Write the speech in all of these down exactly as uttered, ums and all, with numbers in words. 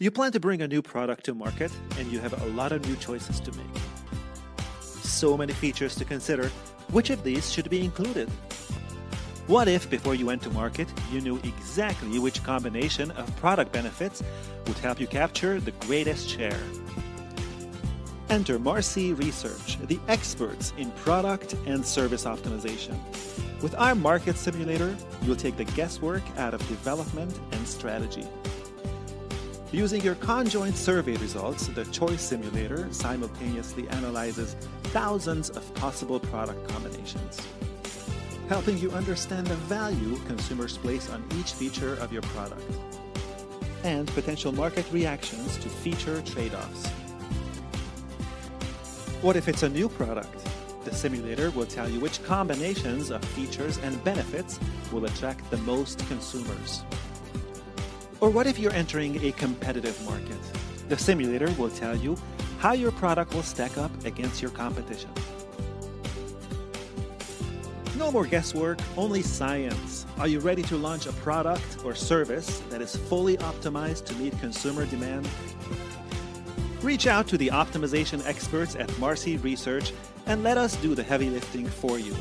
You plan to bring a new product to market, and you have a lot of new choices to make. So many features to consider. Which of these should be included? What if, before you went to market, you knew exactly which combination of product benefits would help you capture the greatest share? Enter Marcy Research, the experts in product and service optimization. With our Market Simulator, you'll take the guesswork out of development and strategy. Using your conjoint survey results, the Choice Simulator simultaneously analyzes thousands of possible product combinations, helping you understand the value consumers place on each feature of your product and potential market reactions to feature trade-offs. What if it's a new product? The simulator will tell you which combinations of features and benefits will attract the most consumers. Or what if you're entering a competitive market? The simulator will tell you how your product will stack up against your competition. No more guesswork, only science. Are you ready to launch a product or service that is fully optimized to meet consumer demand? Reach out to the optimization experts at Marcy Research and let us do the heavy lifting for you.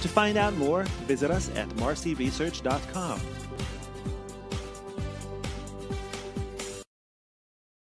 To find out more, visit us at marcy research dot com.